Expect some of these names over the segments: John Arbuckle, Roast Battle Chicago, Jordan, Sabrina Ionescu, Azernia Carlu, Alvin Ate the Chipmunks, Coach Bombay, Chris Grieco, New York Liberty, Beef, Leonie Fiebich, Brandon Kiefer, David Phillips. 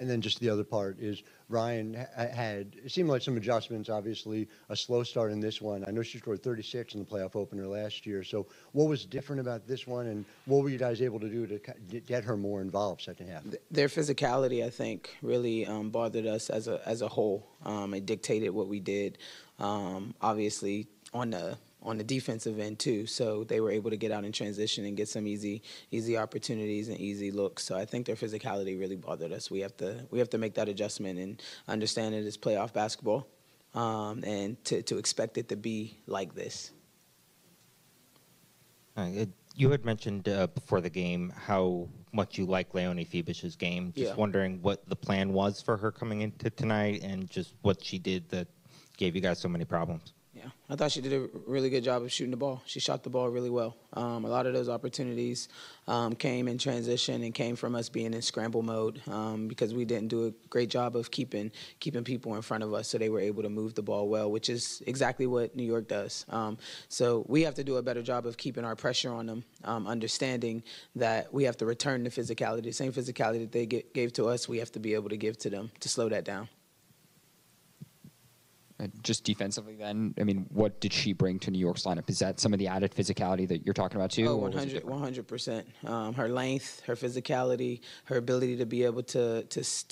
And then just the other part is Ryan had, it seemed like some adjustments, obviously, a slow start in this one. I know she scored 36 in the playoff opener last year. So what was different about this one, and what were you guys able to do to get her more involved second half? Their physicality, I think, really bothered us as a whole. It dictated what we did, obviously, on the defensive end too, so they were able to get out in transition and get some easy opportunities and easy looks. So I think their physicality really bothered us. We have to make that adjustment and understand it is playoff basketball, and to expect it to be like this. You had mentioned before the game how much you like Leonie Fiebich's game. Just wondering what the plan was for her coming into tonight and just what she did that gave you guys so many problems. Yeah, I thought she did a really good job of shooting the ball. She shot the ball really well. A lot of those opportunities came in transition and came from us being in scramble mode because we didn't do a great job of keeping people in front of us, so they were able to move the ball well, which is exactly what New York does. So we have to do a better job of keeping our pressure on them, understanding that we have to return the physicality, the same physicality that they gave to us, we have to be able to give to them to slow that down. Just defensively then, I mean, what did she bring to New York's lineup? Is that some of the added physicality that you're talking about too? Oh, 100%. Her length, her physicality, her ability to be able to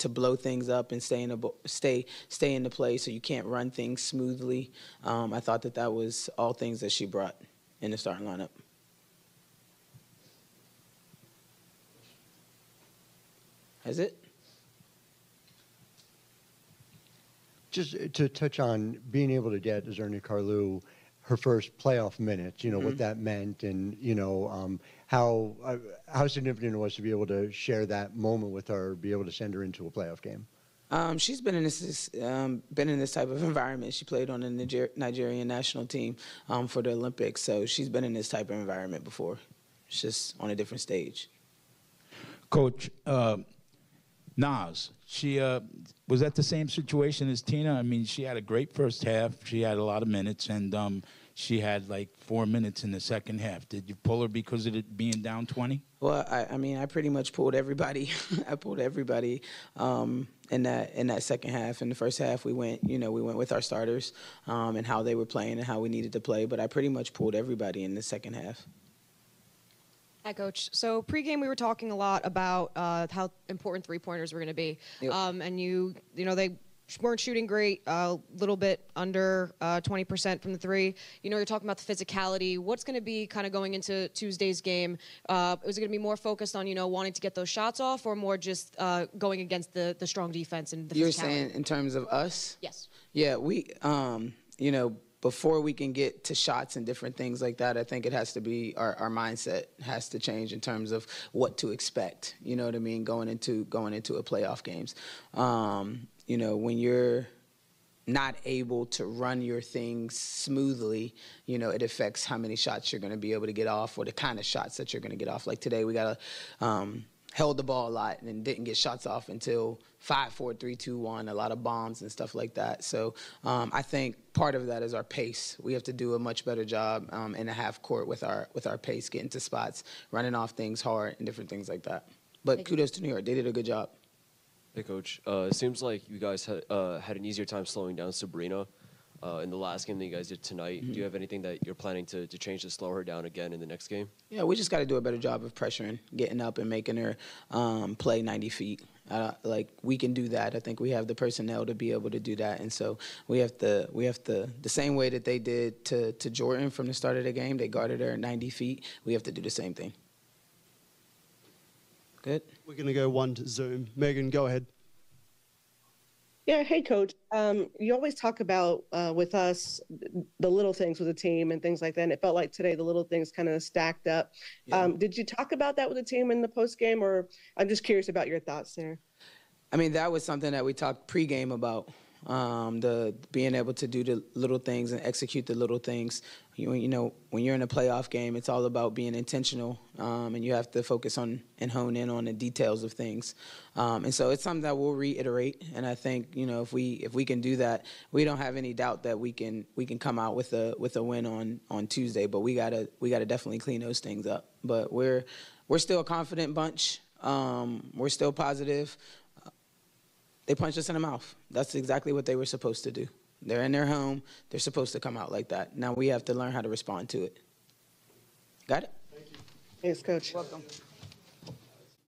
blow things up and stay in the play so you can't run things smoothly. I thought that was all things that she brought in the starting lineup. That's it. Just to touch on being able to get Azernia Carlu her first playoff minutes, you know, what that meant and, you know, how significant it was to be able to share that moment with her, be able to send her into a playoff game. She's been in this type of environment. She played on the Nigerian national team for the Olympics, so she's been in this type of environment before. It's just on a different stage. Coach, Naz, she was that the same situation as Tina? I mean, she had a great first half. She had a lot of minutes, and she had like 4 minutes in the second half. Did you pull her because of it being down 20? Well, I mean, I pretty much pulled everybody. I pulled everybody in that second half. In the first half, we went with our starters and how they were playing and how we needed to play. But I pretty much pulled everybody in the second half. Hi, Coach. So pregame, we were talking a lot about how important three-pointers were going to be. Yep. And you know, they weren't shooting great, a little bit under 20% from the three. You know, you're talking about the physicality. What's going to be kind of going into Tuesday's game? Was it going to be more focused on, you know, wanting to get those shots off or more just going against the strong defense and the physicality? You're saying in terms of us? Yes. Yeah, we, you know, before we can get to shots and different things like that, I think it has to be our mindset has to change in terms of what to expect. You know what I mean? Going into a playoff games. You know, when you're not able to run your things smoothly, you know, it affects how many shots you're going to be able to get off or the kind of shots that you're going to get off. Like today, we got a held the ball a lot and didn't get shots off until 5, 4, 3, 2, 1, a lot of bombs and stuff like that. So I think part of that is our pace. We have to do a much better job in the half court with our pace, getting to spots, running off things hard and different things like that. But kudos to New York. They did a good job. Hey, Coach. It seems like you guys had an easier time slowing down Sabrina in the last game that you guys did tonight. Do you have anything that you're planning to change to slow her down again in the next game? Yeah, we just got to do a better job of pressuring, getting up and making her play 90 feet. Like, we can do that. I think we have the personnel to be able to do that. And so we have to the same way that they did to Jordan from the start of the game, they guarded her at 90 feet. We have to do the same thing. Good. We're going to go one to Zoom. Megan, go ahead. Yeah, hey, Coach. You always talk about, with us, the little things with the team and things like that, and it felt like today the little things kind of stacked up. Yeah. Did you talk about that with the team in the postgame, or I'm just curious about your thoughts there? I mean, that was something that we talked pregame about, the being able to do the little things and execute the little things. You know, when you're in a playoff game, it's all about being intentional, and you have to focus on and hone in on the details of things. And so it's something that we'll reiterate. And I think, you know, if we can do that, we don't have any doubt that we can come out with a win on Tuesday. But we gotta definitely clean those things up. But we're still a confident bunch. We're still positive. They punched us in the mouth. That's exactly what they were supposed to do. They're in their home. They're supposed to come out like that. Now we have to learn how to respond to it. Got it? Thank you. Yes, Coach. Welcome.